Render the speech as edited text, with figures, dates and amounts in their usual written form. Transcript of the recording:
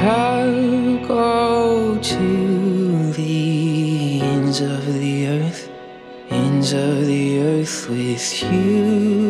I'll go to the ends of the earth with you.